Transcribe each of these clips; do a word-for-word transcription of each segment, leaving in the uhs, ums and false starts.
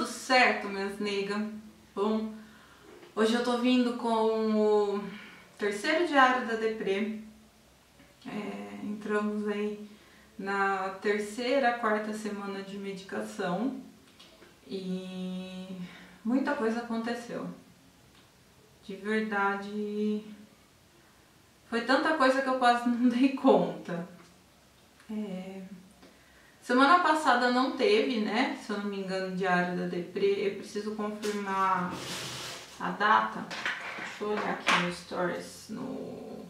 Tudo certo, minhas nega? Bom, hoje eu tô vindo com o terceiro diário da Deprê. É, entramos aí na terceira, quarta semana de medicação e muita coisa aconteceu. De verdade, foi tanta coisa que eu quase não dei conta. É... Semana passada não teve, né? Se eu não me engano, diário da Deprê. Eu preciso confirmar a data. Deixa eu olhar aqui no Stories, no,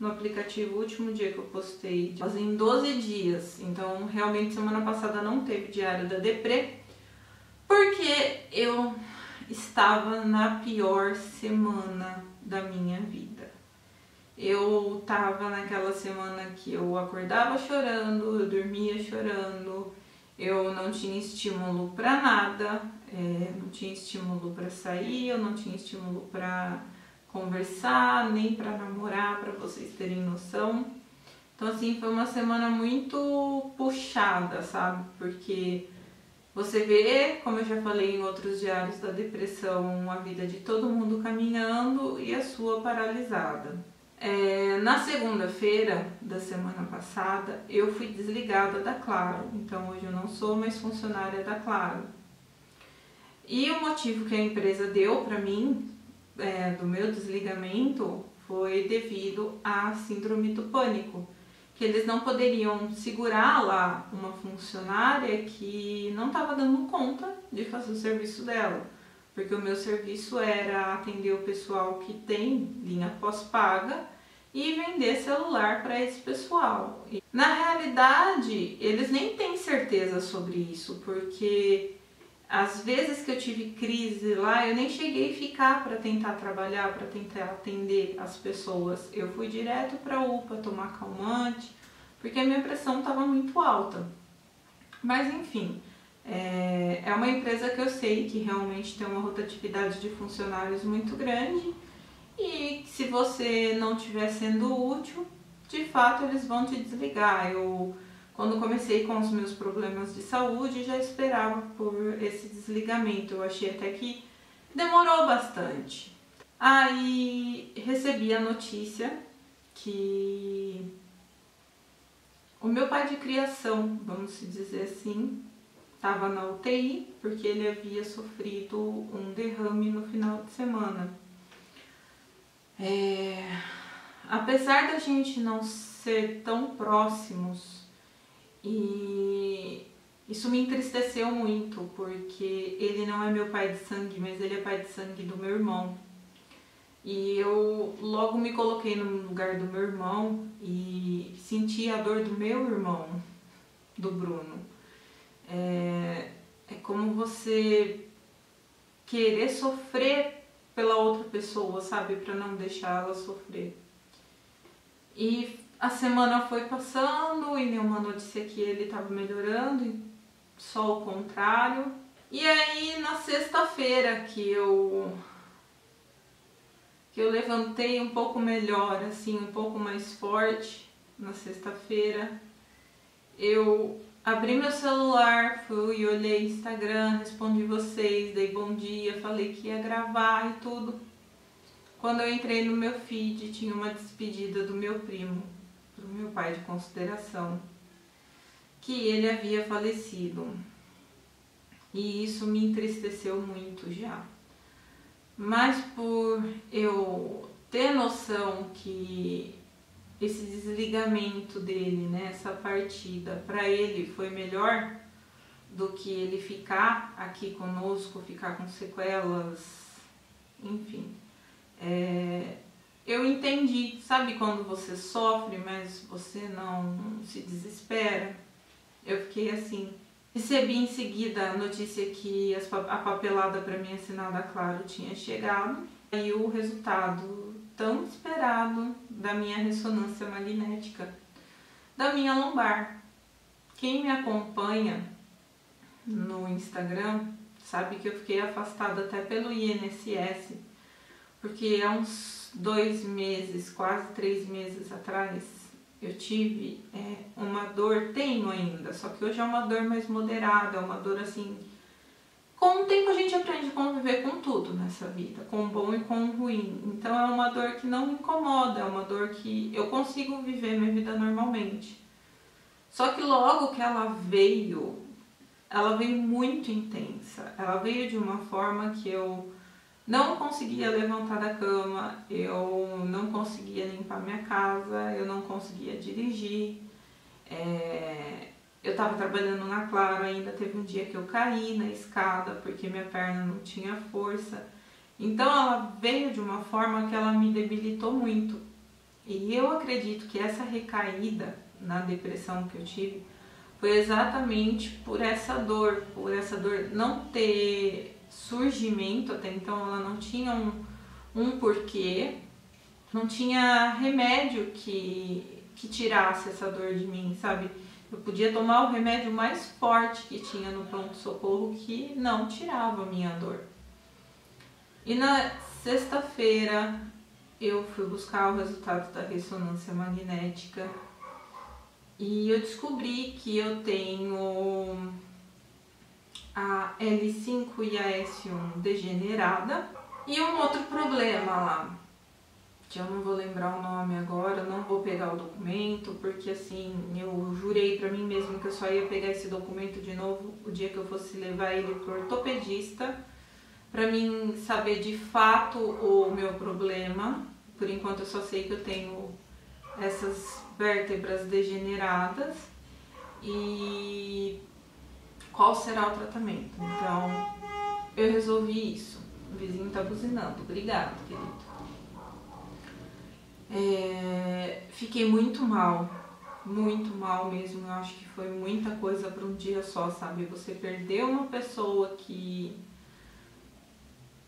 no aplicativo, o último dia que eu postei. Fazem doze dias. Então, realmente, semana passada não teve diário da Deprê. Porque eu estava na pior semana da minha vida. Eu tava naquela semana que eu acordava chorando, eu dormia chorando, eu não tinha estímulo pra nada, é, não tinha estímulo pra sair, eu não tinha estímulo pra conversar, nem pra namorar, pra vocês terem noção. Então, assim, foi uma semana muito puxada, sabe? Porque você vê, como eu já falei em outros diários da depressão, a vida de todo mundo caminhando e a sua paralisada. É, na segunda-feira da semana passada, eu fui desligada da Claro. Então, hoje eu não sou mais funcionária da Claro. E o motivo que a empresa deu para mim, é, do meu desligamento, foi devido à síndrome do pânico. Que eles não poderiam segurar lá uma funcionária que não estava dando conta de fazer o serviço dela. Porque o meu serviço era atender o pessoal que tem linha pós-paga e vender celular para esse pessoal. Na realidade, eles nem têm certeza sobre isso, porque às vezes que eu tive crise lá, eu nem cheguei a ficar para tentar trabalhar, para tentar atender as pessoas. Eu fui direto para a U P A tomar calmante, porque a minha pressão estava muito alta. Mas enfim, é, é uma empresa que eu sei que realmente tem uma rotatividade de funcionários muito grande e se você não estiver sendo útil, de fato eles vão te desligar. Eu, quando comecei com os meus problemas de saúde, já esperava por esse desligamento. Eu achei até que demorou bastante. Aí recebi a notícia que o meu pai de criação, vamos dizer assim, estava na U T I porque ele havia sofrido um derrame no final de semana. É... Apesar da gente não ser tão próximos, e isso me entristeceu muito, porque ele não é meu pai de sangue, mas ele é pai de sangue do meu irmão. E eu logo me coloquei no lugar do meu irmão e senti a dor do meu irmão, do Bruno. É, é como você querer sofrer pela outra pessoa, sabe? Pra não deixar ela sofrer. E a semana foi passando e nenhuma notícia que ele tava melhorando, só o contrário. E aí na sexta-feira que eu, que eu levantei um pouco melhor, assim, um pouco mais forte, na sexta-feira, eu abri meu celular, fui, olhei Instagram, respondi vocês, dei bom dia, falei que ia gravar e tudo. Quando eu entrei no meu feed, tinha uma despedida do meu primo, do meu pai de consideração, que ele havia falecido. E isso me entristeceu muito já. Mas por eu ter noção que esse desligamento dele, né, essa partida, para ele foi melhor do que ele ficar aqui conosco, ficar com sequelas, enfim. É, eu entendi, sabe quando você sofre, mas você não se desespera? Eu fiquei assim. Recebi em seguida a notícia que a papelada para mim assinada Claro tinha chegado e o resultado tão esperado da minha ressonância magnética, da minha lombar. Quem me acompanha no Instagram sabe que eu fiquei afastada até pelo I N S S, porque há uns dois meses, quase três meses atrás, eu tive é, uma dor, tenho ainda, só que hoje é uma dor mais moderada, é uma dor assim Com o tempo a gente aprende a conviver com tudo nessa vida, com o bom e com o ruim. Então é uma dor que não me incomoda, é uma dor que eu consigo viver minha vida normalmente. Só que logo que ela veio, ela veio muito intensa. Ela veio de uma forma que eu não conseguia levantar da cama, eu não conseguia limpar minha casa, eu não conseguia dirigir. É... Eu estava trabalhando na Claro, ainda teve um dia que eu caí na escada porque minha perna não tinha força. Então ela veio de uma forma que ela me debilitou muito. E eu acredito que essa recaída na depressão que eu tive foi exatamente por essa dor, por essa dor não ter surgimento, até então ela não tinha um, um porquê, não tinha remédio que, que tirasse essa dor de mim, sabe? Eu podia tomar o remédio mais forte que tinha no pronto-socorro que não tirava a minha dor. E na sexta-feira eu fui buscar o resultado da ressonância magnética e eu descobri que eu tenho a L cinco e a S um degenerada e um outro problema lá. Eu não vou lembrar o nome agora, não vou pegar o documento, porque assim, eu jurei pra mim mesmo que eu só ia pegar esse documento de novo o dia que eu fosse levar ele pro ortopedista, pra mim saber de fato o meu problema. Por enquanto eu só sei que eu tenho essas vértebras degeneradas e qual será o tratamento. Então, eu resolvi isso. O vizinho tá buzinando, obrigado, querido. É, fiquei muito mal, muito mal mesmo, eu acho que foi muita coisa para um dia só, sabe? Você perdeu uma pessoa que,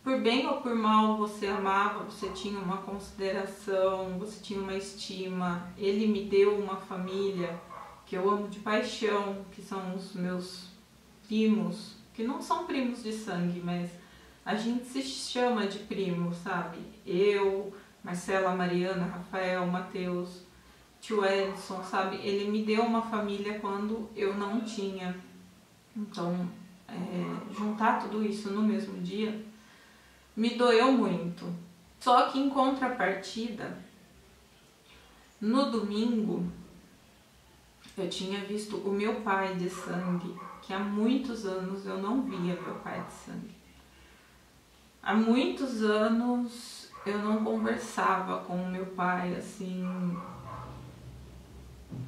por bem ou por mal, você amava, você tinha uma consideração, você tinha uma estima. Ele me deu uma família que eu amo de paixão, que são os meus primos, que não são primos de sangue, mas a gente se chama de primo, sabe? Eu... Marcela, Mariana, Rafael, Matheus, Tio Edson, sabe? Ele me deu uma família quando eu não tinha. Então, é, juntar tudo isso no mesmo dia me doeu muito. Só que em contrapartida, no domingo, eu tinha visto o meu pai de sangue, que há muitos anos eu não via meu pai de sangue. Há muitos anos... Eu não conversava com o meu pai, assim,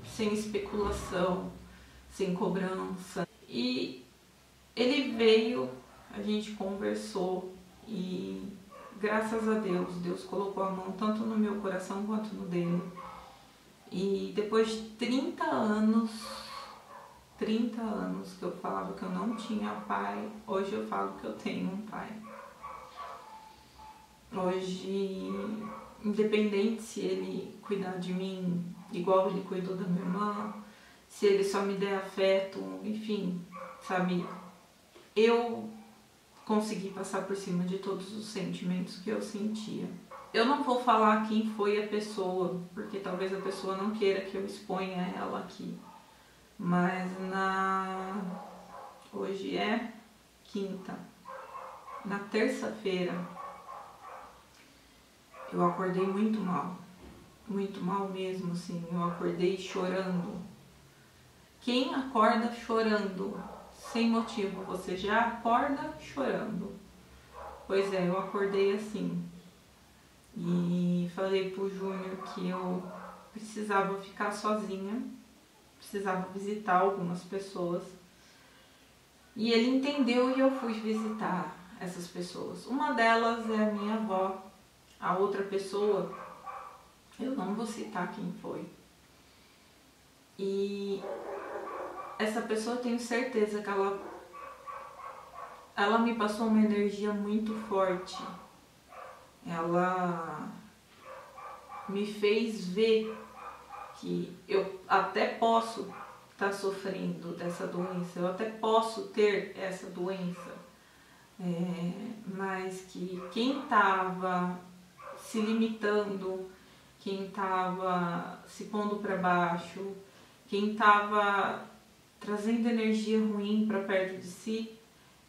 sem especulação, sem cobrança. E ele veio, a gente conversou e, graças a Deus, Deus colocou a mão tanto no meu coração quanto no dele. E depois de trinta anos, trinta anos que eu falava que eu não tinha pai, hoje eu falo que eu tenho um pai. Hoje, independente se ele cuidar de mim igual ele cuidou da minha irmã, se ele só me der afeto, enfim, sabe? Eu consegui passar por cima de todos os sentimentos que eu sentia. Eu não vou falar quem foi a pessoa, porque talvez a pessoa não queira que eu exponha ela aqui. Mas na... hoje é quinta. Na terça-feira... Eu acordei muito mal, muito mal mesmo, assim, eu acordei chorando. Quem acorda chorando, sem motivo, você já acorda chorando. Pois é, eu acordei assim. E falei pro Júnior que eu precisava ficar sozinha, precisava visitar algumas pessoas. E ele entendeu e eu fui visitar essas pessoas. Uma delas é a minha avó. A outra pessoa, eu não vou citar quem foi. E essa pessoa, eu tenho certeza que ela, ela me passou uma energia muito forte. Ela me fez ver que eu até posso estar sofrendo dessa doença, eu até posso ter essa doença, é, mas que quem estava se limitando, quem estava se pondo para baixo, quem estava trazendo energia ruim para perto de si,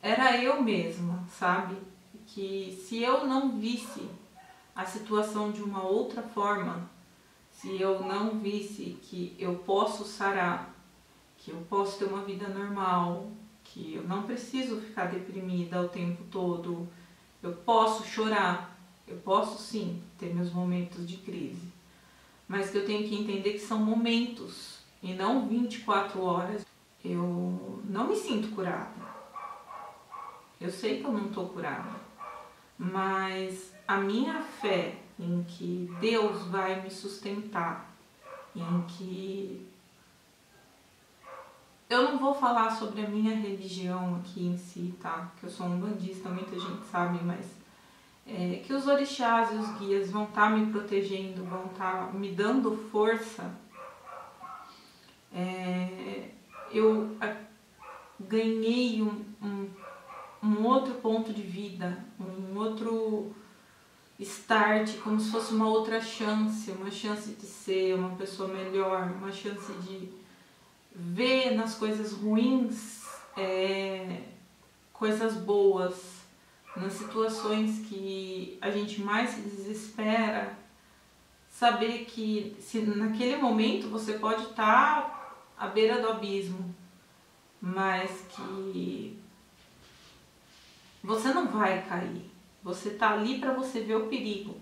era eu mesma, sabe? Que se eu não visse a situação de uma outra forma, se eu não visse que eu posso sarar, que eu posso ter uma vida normal, que eu não preciso ficar deprimida o tempo todo, eu posso chorar, eu posso sim ter meus momentos de crise, mas que eu tenho que entender que são momentos e não vinte e quatro horas. Eu não me sinto curada. Eu sei que eu não estou curada, mas a minha fé em que Deus vai me sustentar, em que eu não vou falar sobre a minha religião aqui em si, tá? Que eu sou umbandista, muita gente sabe, mas é, que os orixás e os guias vão estar me protegendo, vão estar me dando força. É, eu a, ganhei um, um, um outro ponto de vida, um outro start, como se fosse uma outra chance, uma chance de ser uma pessoa melhor, uma chance de ver nas coisas ruins é, coisas boas, nas situações que a gente mais se desespera, saber que se naquele momento você pode estar à beira do abismo, mas que você não vai cair. Você tá ali para você ver o perigo.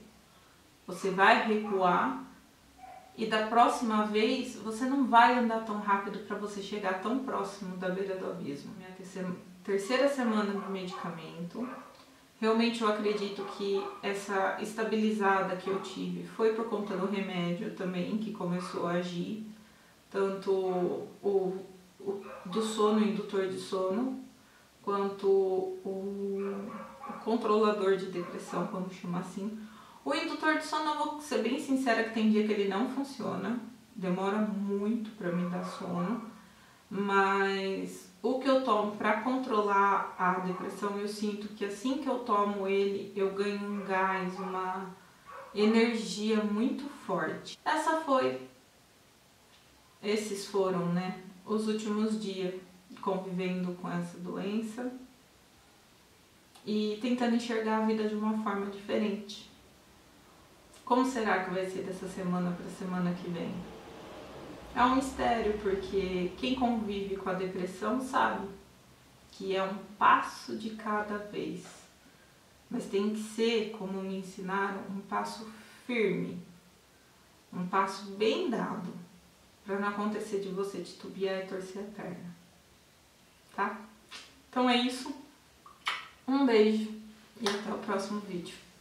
Você vai recuar e da próxima vez você não vai andar tão rápido para você chegar tão próximo da beira do abismo. Minha terceira, terceira semana de medicamento. Realmente eu acredito que essa estabilizada que eu tive foi por conta do remédio também, que começou a agir, tanto o, o do sono, indutor de sono, quanto o, o controlador de depressão, vamos chamar assim. O indutor de sono, eu vou ser bem sincera que tem dia que ele não funciona, demora muito para me dar sono, mas o que eu tomo para controlar a depressão, eu sinto que assim que eu tomo ele, eu ganho um gás, uma energia muito forte. Essa foi, esses foram, né, os últimos dias convivendo com essa doença e tentando enxergar a vida de uma forma diferente. Como será que vai ser dessa semana para a semana que vem? É um mistério, porque quem convive com a depressão sabe que é um passo de cada vez. Mas tem que ser, como me ensinaram, um passo firme, um passo bem dado, para não acontecer de você titubear e torcer a perna, tá? Então é isso, um beijo e até o próximo vídeo.